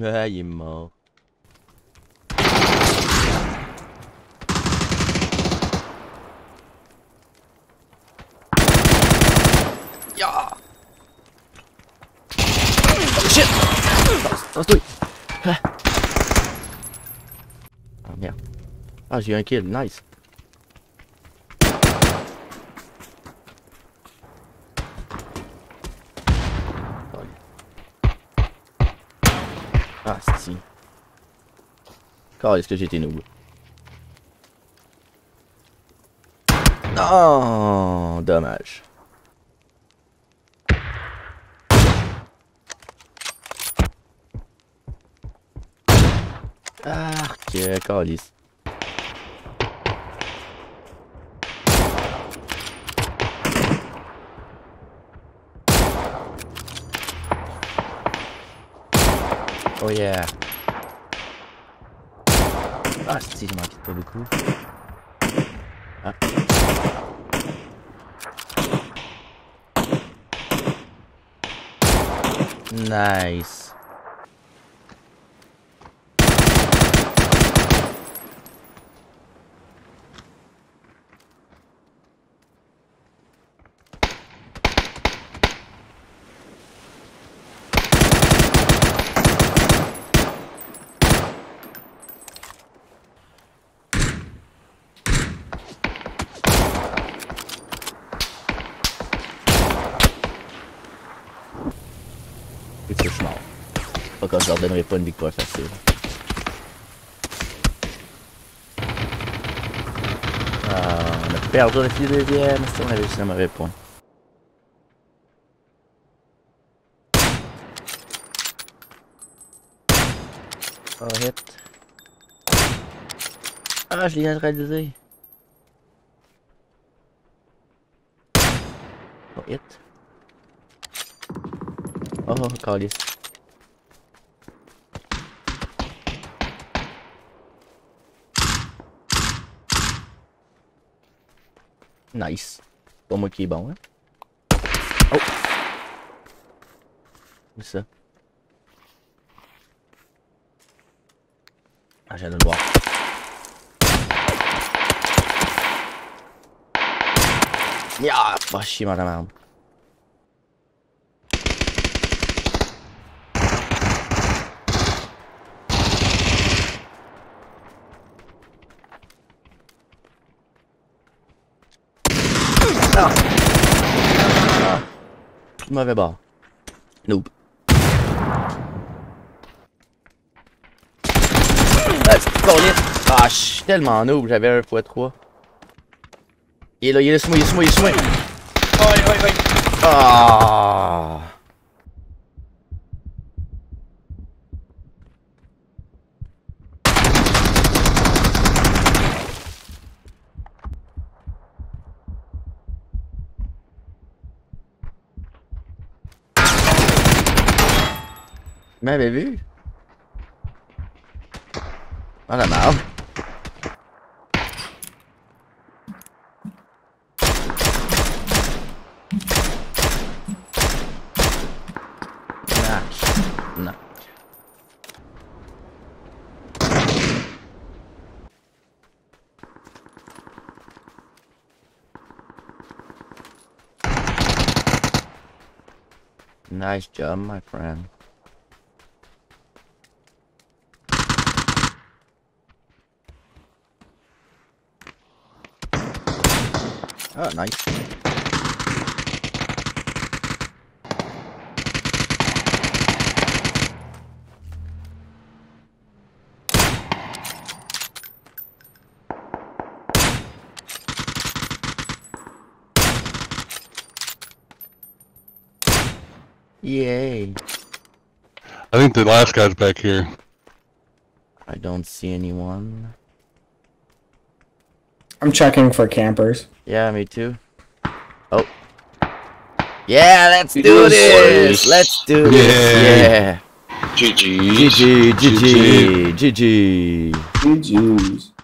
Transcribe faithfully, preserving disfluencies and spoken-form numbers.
nhiệm vụ. Yeah. Oh, shit. That was three. Oh yeah. Oh, you ain't kidding. Nice. Ah, si. Encore, est-ce que j'étais nouveau? Non, dommage. Arc, calice. Oh yeah. Ah si, je m'inquiète pas beaucoup. Ah. Nice. Que je meurs. Pas quand je leur donnerai pas une victoire facile. Ah, on a perdu avec les deuxièmes, si on avait juste un mauvais point. Oh hit. Ah, je l'ai neutralisé. Oh hit. Oh, calice. Nice. Pas moi qui est bon, hein? Oh! Où ça? Ah, j'allais le voir. Ah, bah, chier, madame arme. Ah. Ah. Mauvais bord. Noob. Ah, ah, je suis tellement noob, j'avais un fois trois. Il est là, il est smooth, il est smooth, il est smooth. Oh, oui, oui. Ah. Tu m'avais vu? Oh la merde! Knock. Knock. Nice job, my friend. Oh, nice. Yay. I think the last guy's back here. I don't see anyone. I'm checking for campers. Yeah, me too. Oh. Yeah, let's do this! Let's do this! Yeah! G G! G G! G G! G G! G G's.